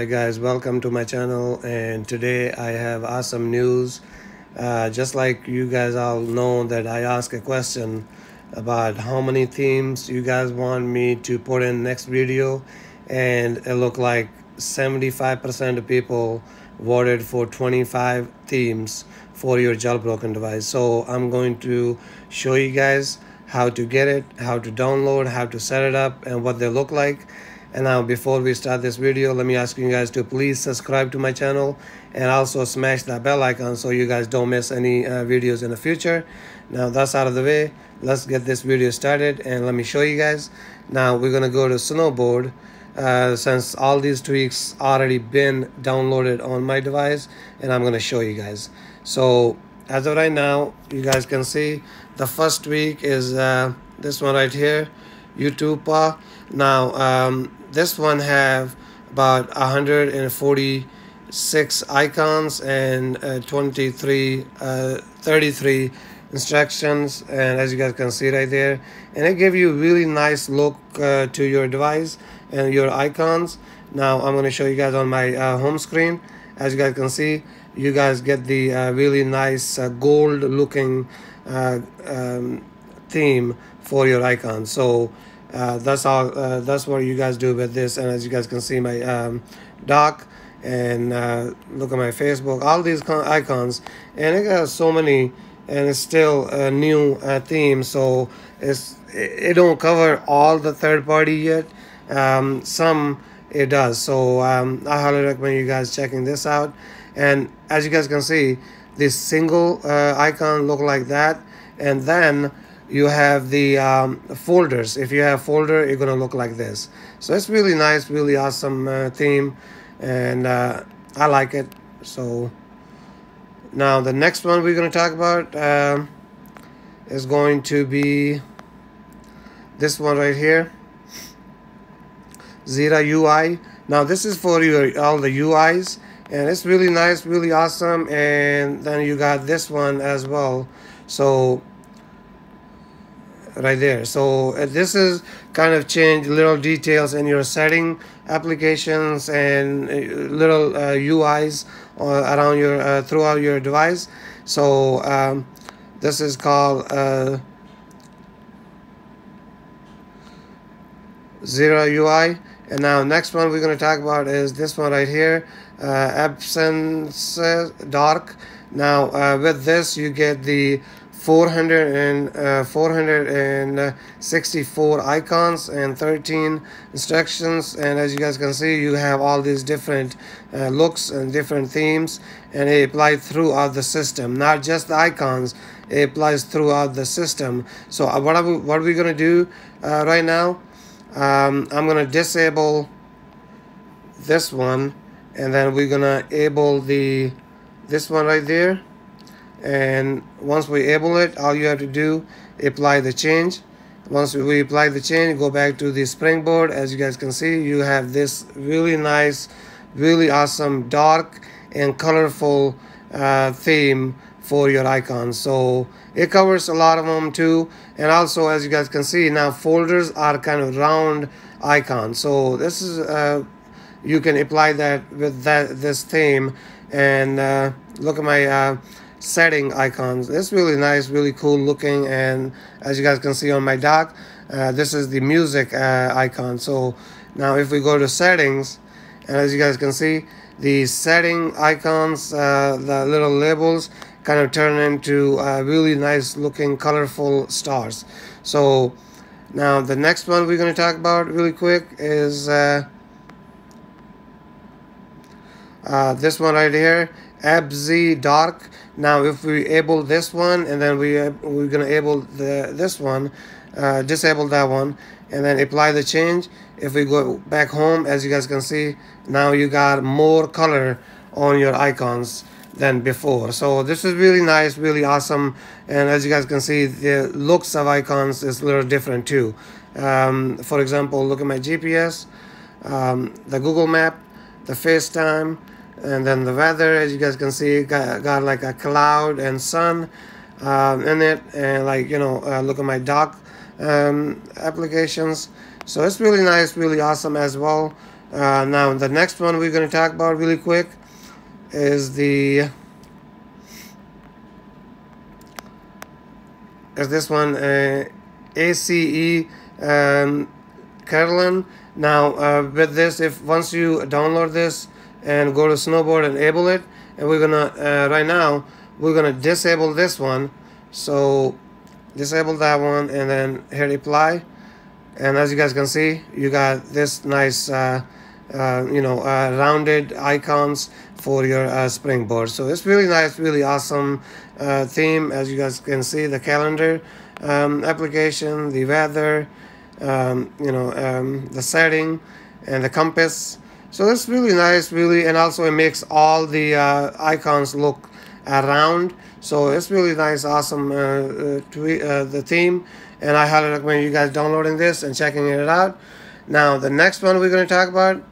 Hi guys, welcome to my channel, and today I have awesome news. Just like you guys all know that I asked a question about how many themes you guys want me to put in next video, and it looked like 75% of people voted for 25 themes for your jailbroken device. So I'm going to show you guys how to get it, how to download, how to set it up, and what they look like. And now before we start this video, let me ask you guys to please subscribe to my channel and also smash that bell icon so you guys don't miss any videos in the future. Now that's out of the way, let's get this video started and let me show you guys. Now we're gonna go to Snowboard. Since all these tweaks already been downloaded on my device, and I'm gonna show you guys. So as of right now, you guys can see the first tweak is this one right here, YouTube. Now this one have about 146 icons and 33 instructions, and as you guys can see right there, and it gives you really nice look to your device and your icons. Now I'm going to show you guys on my home screen. As you guys can see, you guys get the really nice gold looking theme for your icon. So that's what you guys do with this. And as you guys can see, my dock, and look at my Facebook, all these icons, and it got so many, and it's still a new theme, so it don't cover all the third party yet. Some it does. So I highly recommend you guys checking this out. And as you guys can see, this single icon look like that, and then you have the folders. If you have folder, you're gonna look like this. So it's really nice, really awesome theme, and I like it. So now the next one we're gonna talk about is going to be this one right here, Zeta UI. Now this is for your all the UIs, and it's really nice, really awesome. And then you got this one as well. So right there, so this is kind of change little details in your setting applications and little UIs around your throughout your device. So this is called Zeta UI. And now next one we're going to talk about is this one right here, AbzZ Dark. Now with this you get the 464 icons and 13 instructions, and as you guys can see, you have all these different looks and different themes, and it applies throughout the system, not just the icons, it applies throughout the system. So what are we gonna do right now? I'm gonna disable this one, and then we're gonna enable this one right there. And once we enable it, all you have to do, apply the change. Once we apply the change, go back to the springboard. As you guys can see, you have this really nice, really awesome dark and colorful theme for your icons. So it covers a lot of them too. And also, as you guys can see, now folders are kind of round icons, so this is you can apply that with this theme. And look at my setting icons. It's really nice, really cool looking. And as you guys can see on my dock, this is the music icon. So now if we go to settings, and as you guys can see, the setting icons, the little labels kind of turn into really nice looking colorful stars. So now the next one we're going to talk about really quick is this one right here, AbzZ Dark. Now if we enable this one, and then we're gonna enable this one, disable that one, and then apply the change. If we go back home, as you guys can see, now you got more color on your icons than before. So this is really nice, really awesome. And as you guys can see, the looks of icons is a little different too. For example, look at my GPS, the Google Map, the FaceTime, and then the weather. As you guys can see, it got like a cloud and sun in it, and like, you know, look at my dock applications. So it's really nice, really awesome as well. Now the next one we're going to talk about really quick is this one ACE Catalina. Now with this, if once you download this and go to Snowboard and enable it, and we're gonna right now we're gonna disable this one. So disable that one and then hit apply, and as you guys can see, you got this nice rounded icons for your springboard. So it's really nice, really awesome theme. As you guys can see, the calendar application, the weather, the setting, and the compass. So that's really nice, really, and also it makes all the icons look round. So it's really nice, awesome the theme, and I highly recommend you guys downloading this and checking it out. Now the next one we're going to talk about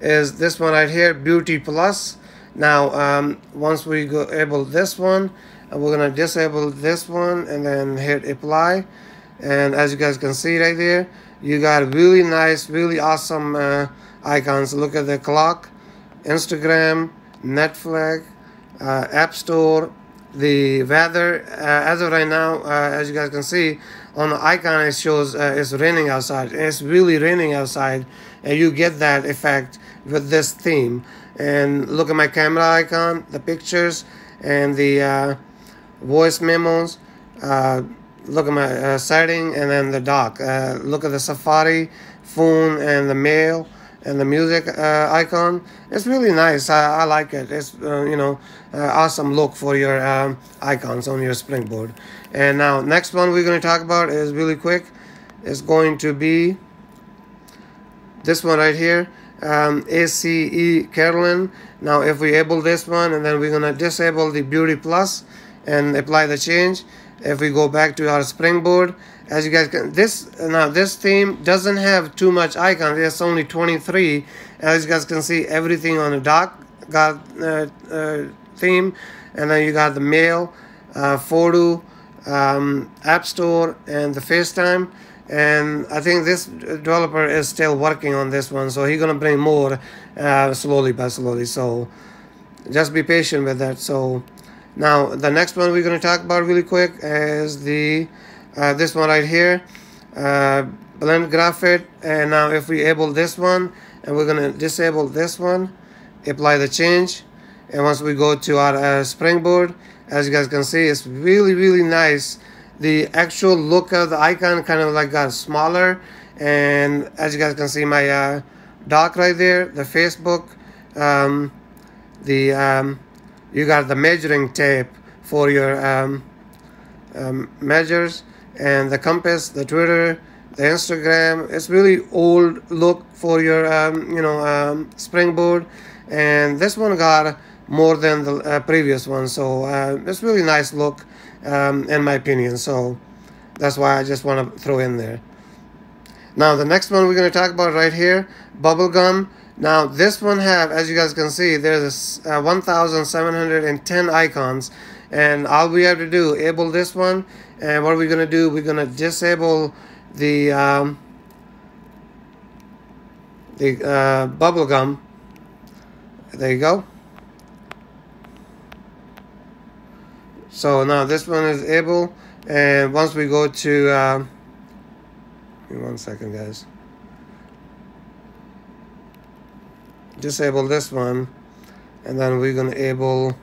is this one right here, Beauty Plus. Now once we go enable this one, we're going to disable this one and then hit apply, and as you guys can see right there, you got really nice, really awesome icons. Look at the clock, Instagram, Netflix, App Store, the weather. As of right now, as you guys can see on the icon, it shows it's raining outside. It's really raining outside, and you get that effect with this theme. And look at my camera icon, the pictures, and the voice memos. Look at my setting, and then the dock. Look at the Safari, phone, and the mail, and the music icon. It's really nice. I like it. It's awesome look for your icons on your springboard. And now next one we're going to talk about is really quick. It's going to be this one right here, ACE Catalina. Now if we enable this one, and then we're going to disable the Beauty Plus and apply the change. If we go back to our springboard, as you guys can, this theme doesn't have too much icons. It's only 23. As you guys can see, everything on the dock got theme, and then you got the mail, photo, App Store, and the FaceTime. And I think this developer is still working on this one, so he's gonna bring more slowly by slowly. So just be patient with that. So now the next one we're gonna talk about really quick is the this one right here, blend graphite. And now if we enable this one, and we're gonna disable this one, apply the change, and once we go to our springboard, as you guys can see, it's really, really nice. The actual look of the icon kind of like got smaller, and as you guys can see, my dock right there, the Facebook, you got the measuring tape for your measures, and the compass, the Twitter, the Instagram. It's really old look for your springboard, and this one got more than the previous one. So it's really nice look in my opinion, so that's why I just want to throw in there. Now the next one we're going to talk about right here, bubblegum. Now this one have, as you guys can see, there's 1710 icons, and all we have to do, enable this one, and what we're going to do, we're going to disable the bubblegum. There you go. So now this one is able, and once we go to give me one second, guys, disable this one, and then we're going to enable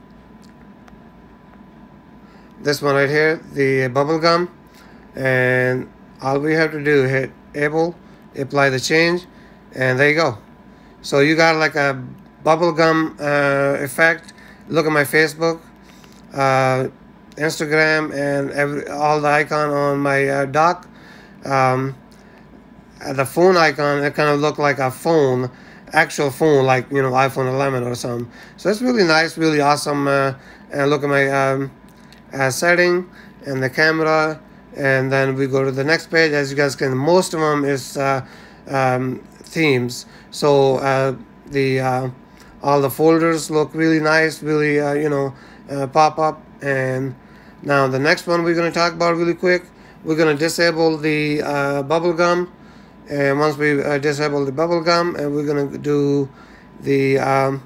this one right here, the bubblegum, and all we have to do, hit enable, apply the change, and there you go. So you got like a bubblegum effect. Look at my Facebook, Instagram, and all the icon on my dock. The phone icon, it kind of looked like a phone, actual phone, like iPhone 11 or something. So it's really nice, really awesome. And look at my setting, and the camera, and then we go to the next page. As you guys can, most of them is themes. So all the folders look really nice, really pop up. And now the next one we're going to talk about really quick, we're going to disable the bubblegum, Once we disable the bubble gum, we're gonna do the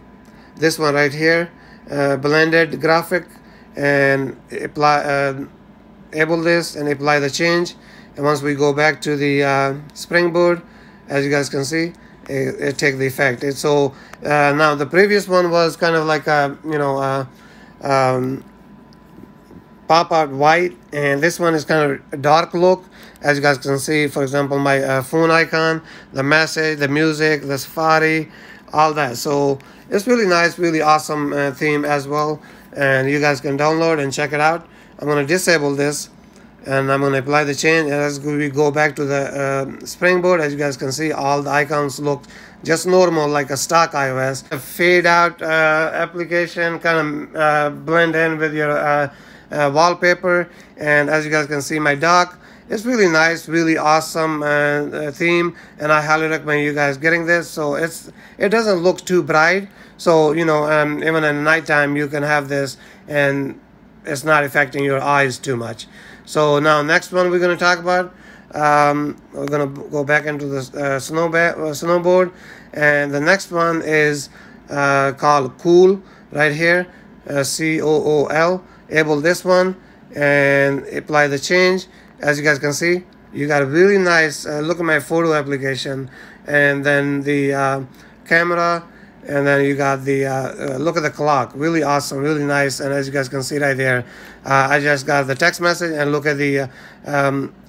this one right here, blended graphic, and apply enable this and apply the change. And once we go back to the springboard, as you guys can see, it takes the effect. So now the previous one was kind of like a, you know, pop out white, and this one is kind of a dark look. As you guys can see, for example, my phone icon, the message, the music, the safari, all that. So it's really nice, really awesome theme as well, and you guys can download and check it out. I'm going to disable this and I'm going to apply the change, and as we go back to the springboard, as you guys can see, all the icons look just normal like a stock iOS. A fade out application kind of blend in with your wallpaper, and as you guys can see, my dock. It's really nice, really awesome theme, and I highly recommend you guys getting this. So it doesn't look too bright, so you know, even at nighttime you can have this and it's not affecting your eyes too much. So now next one we're going to talk about, we're going to go back into the snowboard, and the next one is called COOL right here, COOL. Enable this one and apply the change. As you guys can see, you got a really nice look at my photo application, and then the camera, and then you got the look at the clock. Really awesome, really nice. And as you guys can see right there, I just got the text message, and look at the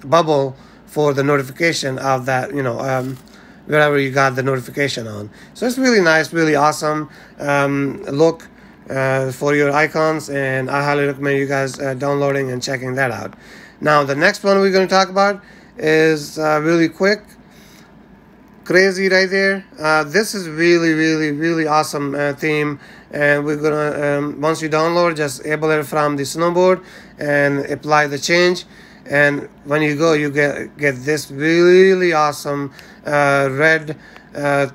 bubble for the notification of that, you know, wherever you got the notification on. So it's really nice, really awesome look for your icons, and I highly recommend you guys downloading and checking that out. Now the next one we're going to talk about is really quick, Crazy right there. This is really, really, really awesome theme, and we're gonna once you download, just enable it from the snowboard and apply the change, and when you go, you get this really awesome red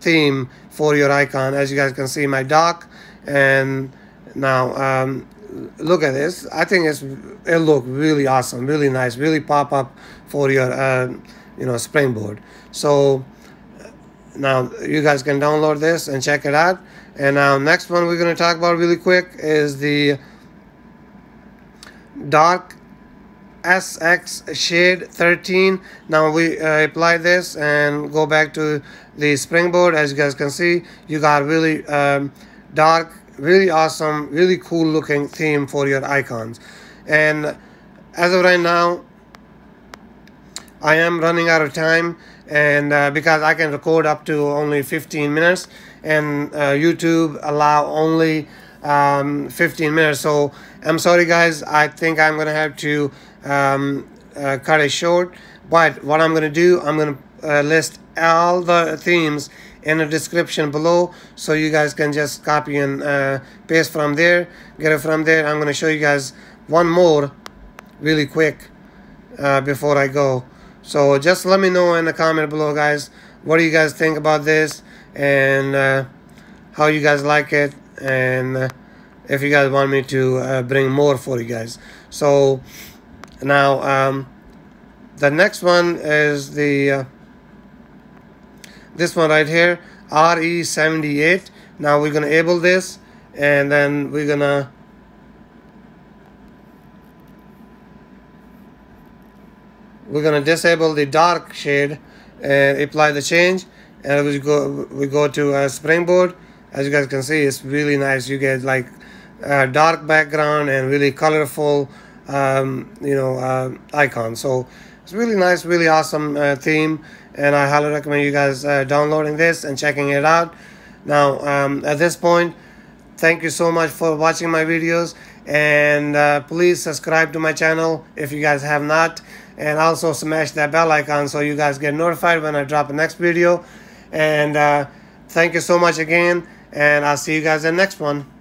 theme for your icon. As you guys can see, my dock, and now look at this. I think it look really awesome, really nice, really pop up for your you know, springboard. So now you guys can download this and check it out. And now next one we're going to talk about really quick is the DarksxShadow 13. Now we apply this and go back to the springboard. As you guys can see, you got really dark, really awesome, really cool looking theme for your icons. And as of right now, I am running out of time, and because I can record up to only 15 minutes, and YouTube allow only 15 minutes. So I'm sorry guys, I think I'm gonna have to cut it short. But what I'm gonna do, I'm gonna list all the themes in the description below, so you guys can just copy and paste from there, get it from there. I'm going to show you guys one more really quick before I go. So just let me know in the comment below guys, what do you guys think about this, and how you guys like it, and if you guys want me to bring more for you guys. So now the next one is the this one right here, RE78. Now we're gonna enable this, and then we're gonna disable the dark shade and apply the change. And we go to a springboard. As you guys can see, it's really nice. You get like a dark background and really colorful, you know, icon. So it's really nice, really awesome theme, and I highly recommend you guys downloading this and checking it out. Now, at this point, thank you so much for watching my videos, and please subscribe to my channel if you guys have not, and also smash that bell icon so you guys get notified when I drop the next video. And thank you so much again, and I'll see you guys in the next one.